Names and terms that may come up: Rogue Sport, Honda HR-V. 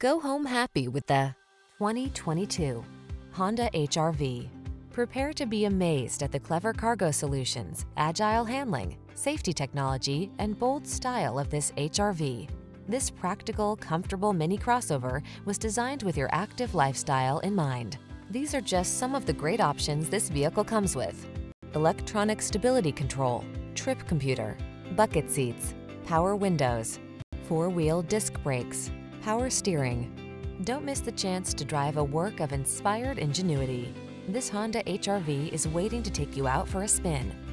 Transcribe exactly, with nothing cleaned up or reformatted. Go home happy with the twenty twenty-two Honda H R V. Prepare to be amazed at the clever cargo solutions, agile handling, safety technology, and bold style of this H R V. This practical, comfortable mini crossover was designed with your active lifestyle in mind. These are just some of the great options this vehicle comes with: electronic stability control, trip computer, bucket seats, power windows, four-wheel disc brakes, power steering. Don't miss the chance to drive a work of inspired ingenuity. This Honda H R V is waiting to take you out for a spin.